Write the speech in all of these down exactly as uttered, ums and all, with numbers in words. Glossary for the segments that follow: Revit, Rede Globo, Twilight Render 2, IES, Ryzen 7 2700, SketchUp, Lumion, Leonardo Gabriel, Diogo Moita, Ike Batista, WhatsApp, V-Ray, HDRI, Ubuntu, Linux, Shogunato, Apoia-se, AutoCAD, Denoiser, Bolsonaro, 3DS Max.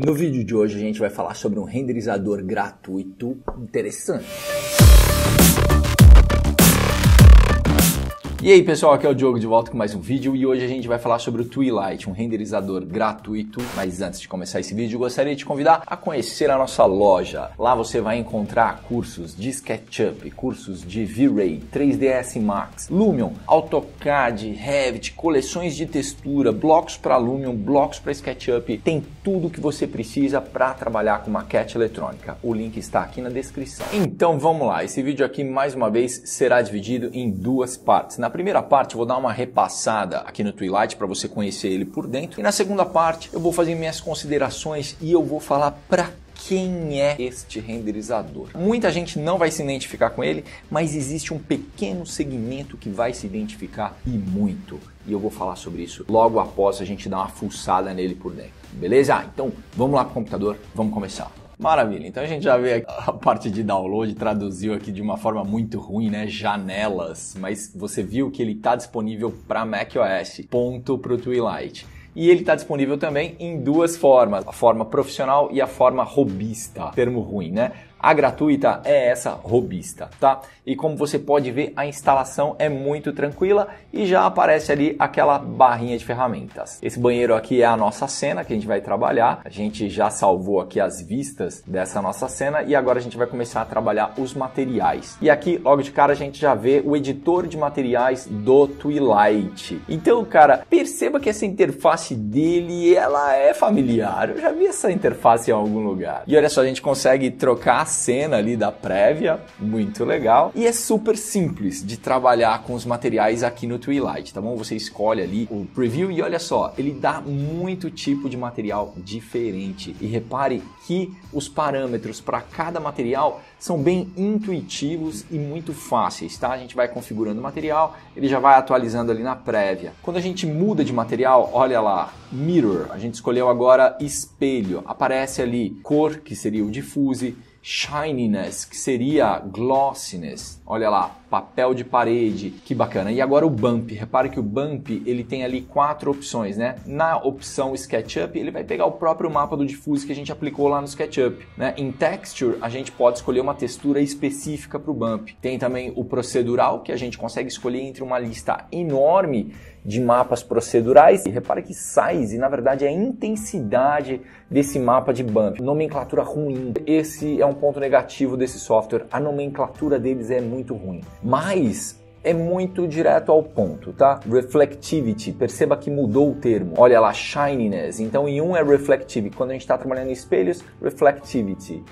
No vídeo de hoje a gente vai falar sobre um renderizador gratuito interessante. E aí pessoal, aqui é o Diogo de volta com mais um vídeo e hoje a gente vai falar sobre o Twilight, um renderizador gratuito. Mas antes de começar esse vídeo, eu gostaria de te convidar a conhecer a nossa loja. Lá você vai encontrar cursos de SketchUp, cursos de V-Ray, três D S Max, Lumion, AutoCAD, Revit, coleções de textura, blocos para Lumion, blocos para SketchUp. Tem tudo que você precisa para trabalhar com maquete eletrônica. O link está aqui na descrição. Então vamos lá, esse vídeo aqui mais uma vez será dividido em duas partes. Na Na primeira parte eu vou dar uma repassada aqui no Twilight para você conhecer ele por dentro, e na segunda parte eu vou fazer minhas considerações e eu vou falar para quem é este renderizador. Muita gente não vai se identificar com ele, mas existe um pequeno segmento que vai se identificar, e muito, e eu vou falar sobre isso logo após a gente dar uma fuçada nele por dentro, beleza? Então vamos lá pro computador, vamos começar. Maravilha, então a gente já vê a parte de download, traduziu aqui de uma forma muito ruim, né? Janelas, mas você viu que ele está disponível para macOS, ponto para o Twilight. E ele está disponível também em duas formas, a forma profissional e a forma robista, termo ruim, né? A gratuita é essa robista, tá? E como você pode ver, a instalação é muito tranquila e já aparece ali aquela barrinha de ferramentas. Esse banheiro aqui é a nossa cena que a gente vai trabalhar. A gente já salvou aqui as vistas dessa nossa cena e agora a gente vai começar a trabalhar os materiais. E aqui, logo de cara, a gente já vê o editor de materiais do Twilight. Então, cara, perceba que essa interface dele, ela é familiar. Eu já vi essa interface em algum lugar. E olha só, a gente consegue trocar cena ali da prévia, muito legal, e é super simples de trabalhar com os materiais aqui no Twilight, tá bom? Você escolhe ali o preview e olha só, ele dá muito tipo de material diferente, e repare que os parâmetros para cada material são bem intuitivos e muito fáceis, tá? A gente vai configurando o material, ele já vai atualizando ali na prévia. Quando a gente muda de material, olha lá, mirror, a gente escolheu agora espelho, aparece ali cor, que seria o diffuse, shininess, que seria glossiness, olha lá, papel de parede, que bacana. E agora o bump, repare que o bump ele tem ali quatro opções, né? Na opção SketchUp ele vai pegar o próprio mapa do diffuse que a gente aplicou lá no SketchUp, né? Em texture a gente pode escolher uma textura específica para o bump. Tem também o procedural, que a gente consegue escolher entre uma lista enorme de mapas procedurais, e repare que size na verdade é a intensidade desse mapa de bump, nomenclatura ruim. Esse é um ponto negativo desse software, a nomenclatura deles é muito ruim, mas é muito direto ao ponto, tá? Reflectivity, perceba que mudou o termo, olha lá, shininess, então em um é reflective, quando a gente está trabalhando em espelhos, reflectivity.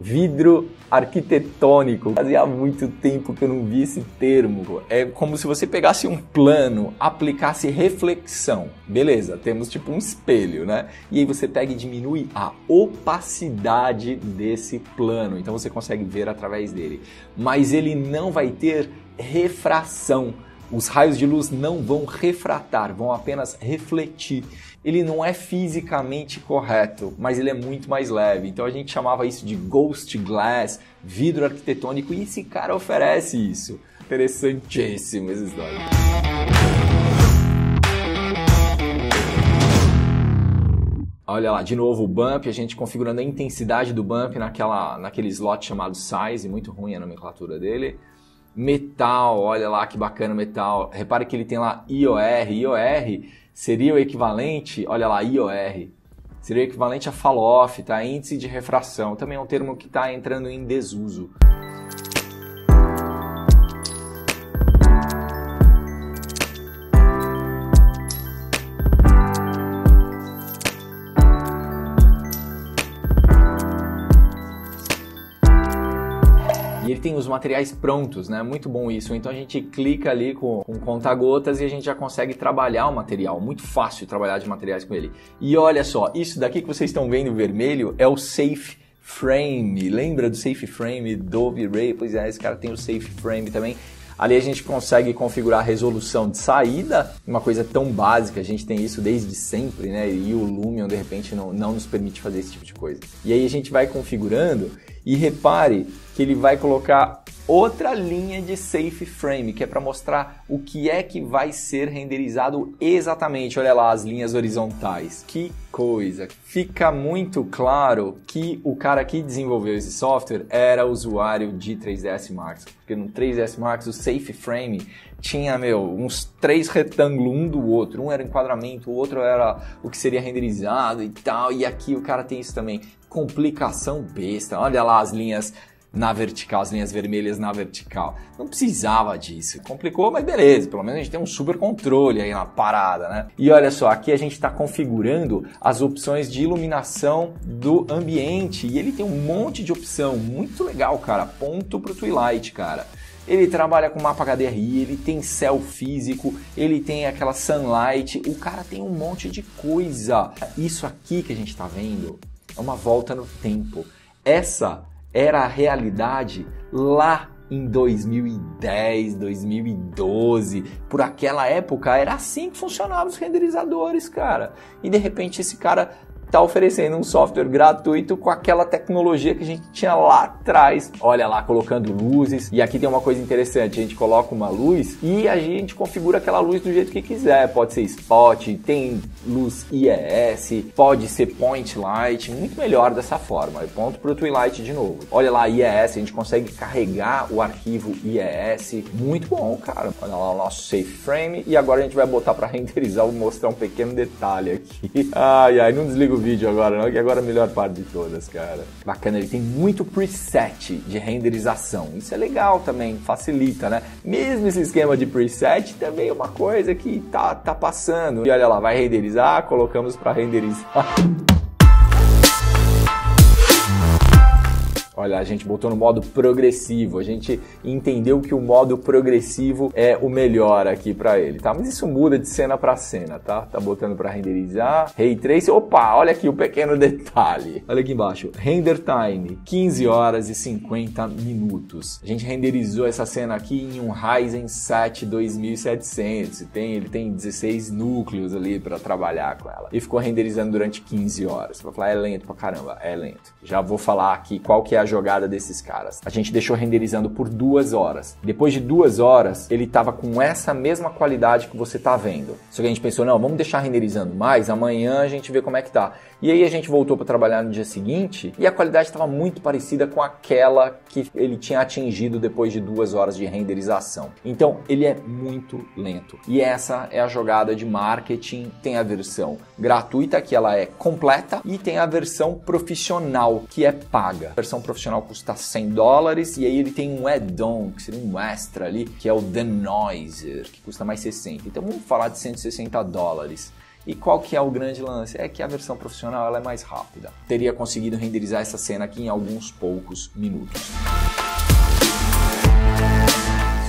Vidro arquitetônico, fazia muito tempo que eu não vi esse termo. É como se você pegasse um plano, aplicasse reflexão, beleza, temos tipo um espelho, né? E aí você pega e diminui a opacidade desse plano, então você consegue ver através dele, mas ele não vai ter refração. Os raios de luz não vão refratar, vão apenas refletir. Ele não é fisicamente correto, mas ele é muito mais leve. Então a gente chamava isso de ghost glass, vidro arquitetônico, e esse cara oferece isso. Interessantíssimo essa história. Olha lá, de novo o bump, a gente configurando a intensidade do bump naquela, naquele slot chamado size, muito ruim a nomenclatura dele. Metal, olha lá que bacana o metal, repare que ele tem lá I O R, I O R seria o equivalente, olha lá, I O R, seria o equivalente a fall-off, tá? Índice de refração, também é um termo que está entrando em desuso. E ele tem os materiais prontos, né? Muito bom isso. Então a gente clica ali com, com conta-gotas e a gente já consegue trabalhar o material. Muito fácil trabalhar de materiais com ele. E olha só, isso daqui que vocês estão vendo vermelho é o Safe Frame. Lembra do Safe Frame do V-Ray? Pois é, esse cara tem o Safe Frame também. Ali a gente consegue configurar a resolução de saída, uma coisa tão básica, a gente tem isso desde sempre, né? E o Lumion, de repente, não, não nos permite fazer esse tipo de coisa. E aí a gente vai configurando e repare que ele vai colocar outra linha de Safe Frame, que é para mostrar o que é que vai ser renderizado exatamente. Olha lá as linhas horizontais, que coisa! Fica muito claro que o cara que desenvolveu esse software era usuário de três D S Max, porque no três D S Max o Safe Frame tinha, meu, uns três retângulos um do outro, um era enquadramento, o outro era o que seria renderizado e tal, e aqui o cara tem isso também, complicação besta, olha lá as linhas na vertical, as linhas vermelhas na vertical. Não precisava disso, complicou, mas beleza, pelo menos a gente tem um super controle aí na parada, né? E olha só, aqui a gente está configurando as opções de iluminação do ambiente, e ele tem um monte de opção, muito legal, cara, ponto pro Twilight, cara. Ele trabalha com mapa H D R I, ele tem céu físico, ele tem aquela sunlight, o cara tem um monte de coisa. Isso aqui que a gente está vendo é uma volta no tempo. Essa era a realidade lá em dois mil e dez, dois mil e doze, por aquela época era assim que funcionavam os renderizadores, cara. E de repente esse cara tá oferecendo um software gratuito com aquela tecnologia que a gente tinha lá atrás. Olha lá, colocando luzes. E aqui tem uma coisa interessante, a gente coloca uma luz e a gente configura aquela luz do jeito que quiser. Pode ser spot, tem luz I E S, pode ser point light, muito melhor dessa forma. Eu ponto pro Twilight de novo. Olha lá, I E S, a gente consegue carregar o arquivo I E S. Muito bom, cara. Olha lá o nosso Safe Frame. E agora a gente vai botar para renderizar, vou mostrar um pequeno detalhe aqui. Ai, ai, não desliga o vídeo agora não, que agora é a melhor parte de todas, cara. Bacana, ele tem muito preset de renderização, isso é legal também, facilita, né? Mesmo esse esquema de preset também é uma coisa que tá, tá passando. E olha lá, vai renderizar, colocamos para renderizar. Olha, a gente botou no modo progressivo, a gente entendeu que o modo progressivo é o melhor aqui para ele, tá? Mas isso muda de cena para cena, tá? Tá botando para renderizar, Ray Trace, opa, olha aqui o pequeno detalhe. Olha aqui embaixo, Render Time, quinze horas e cinquenta minutos. A gente renderizou essa cena aqui em um Ryzen sete dois mil e setecentos, tem, ele tem dezesseis núcleos ali para trabalhar com ela. E ficou renderizando durante quinze horas. Vai falar, é lento pra caramba, é lento. Já vou falar aqui qual que é a jogada desses caras. A gente deixou renderizando por duas horas. Depois de duas horas, ele tava com essa mesma qualidade que você tá vendo. Só que a gente pensou, não, vamos deixar renderizando mais, amanhã a gente vê como é que tá. E aí a gente voltou para trabalhar no dia seguinte e a qualidade estava muito parecida com aquela que ele tinha atingido depois de duas horas de renderização. Então, ele é muito lento. E essa é a jogada de marketing. Tem a versão gratuita, que ela é completa, e tem a versão profissional, que é paga. A versão profissional profissional custa cem dólares, e aí ele tem um add-on, que seria um extra ali, que é o Denoiser, que custa mais sessenta. Então vamos falar de cento e sessenta dólares. E qual que é o grande lance? É que a versão profissional ela é mais rápida. Teria conseguido renderizar essa cena aqui em alguns poucos minutos.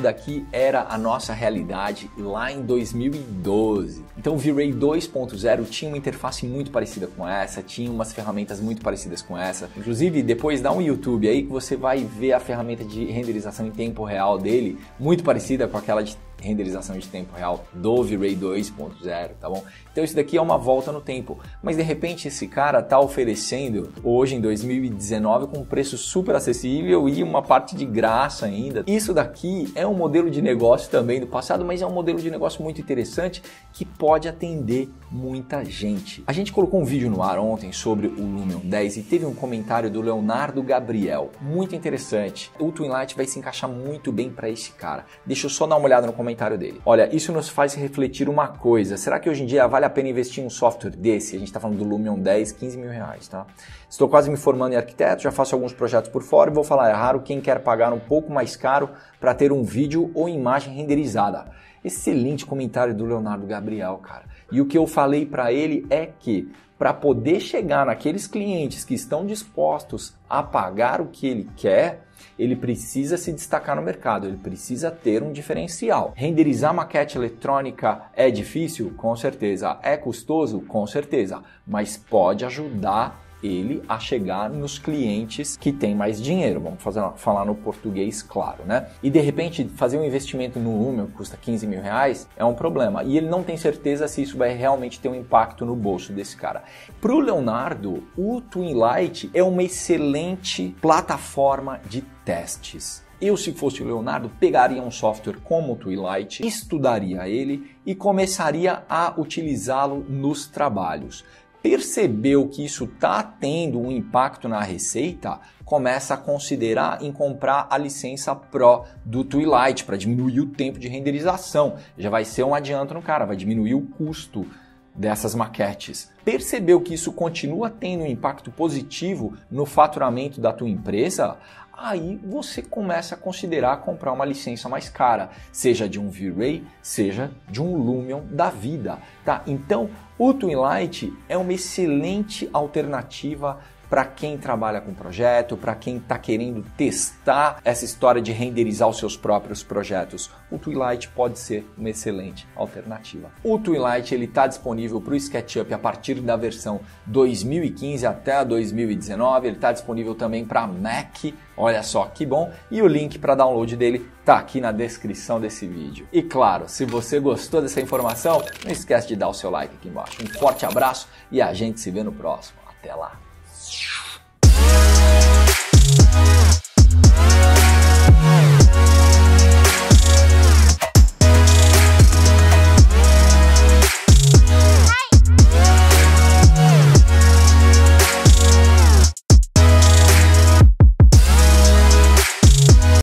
Daqui era a nossa realidade lá em dois mil e doze. Então o V-Ray dois ponto zero tinha uma interface muito parecida com essa, tinha umas ferramentas muito parecidas com essa. Inclusive, depois dá um YouTube aí que você vai ver a ferramenta de renderização em tempo real dele, muito parecida com aquela de renderização de tempo real do V-Ray dois ponto zero, tá bom? Então isso daqui é uma volta no tempo, mas de repente esse cara tá oferecendo hoje em dois mil e dezenove com um preço super acessível e uma parte de graça ainda. Isso daqui é um modelo de negócio também do passado, mas é um modelo de negócio muito interessante que pode atender muita gente. A gente colocou um vídeo no ar ontem sobre o Lumion dez e teve um comentário do Leonardo Gabriel, muito interessante. O Twilight vai se encaixar muito bem para esse cara. Deixa eu só dar uma olhada no comentário dele. Olha, isso nos faz refletir uma coisa. Será que hoje em dia vale a pena investir em um software desse? A gente está falando do Lumion dez, quinze mil reais, tá? Estou quase me formando em arquiteto, já faço alguns projetos por fora e vou falar, é raro quem quer pagar um pouco mais caro para ter um vídeo ou imagem renderizada. Excelente comentário do Leonardo Gabriel, cara. E o que eu falei para ele é que para poder chegar naqueles clientes que estão dispostos a pagar o que ele quer, ele precisa se destacar no mercado, ele precisa ter um diferencial. Renderizar maquete eletrônica é difícil? Com certeza. É custoso? Com certeza. Mas pode ajudar ele a chegar nos clientes que têm mais dinheiro, vamos fazer, falar no português claro, né? E de repente fazer um investimento no Lumion que custa quinze mil reais é um problema e ele não tem certeza se isso vai realmente ter um impacto no bolso desse cara. Pro Leonardo, o Twilight é uma excelente plataforma de testes. Eu, se fosse o Leonardo, pegaria um software como o Twilight, estudaria ele e começaria a utilizá-lo nos trabalhos. Percebeu que isso está tendo um impacto na receita, começa a considerar em comprar a licença Pro do Twilight para diminuir o tempo de renderização. Já vai ser um adianto no cara, vai diminuir o custo dessas maquetes. Percebeu que isso continua tendo um impacto positivo no faturamento da tua empresa? Aí você começa a considerar comprar uma licença mais cara, seja de um V-Ray, seja de um Lumion da vida, tá? Então, o Twilight é uma excelente alternativa para quem trabalha com projeto, para quem está querendo testar essa história de renderizar os seus próprios projetos. O Twilight pode ser uma excelente alternativa. O Twilight está disponível para o SketchUp a partir da versão dois mil e quinze até a dois mil e dezenove. Ele está disponível também para Mac, olha só que bom. E o link para download dele está aqui na descrição desse vídeo. E claro, se você gostou dessa informação, não esquece de dar o seu like aqui embaixo. Um forte abraço e a gente se vê no próximo. Até lá!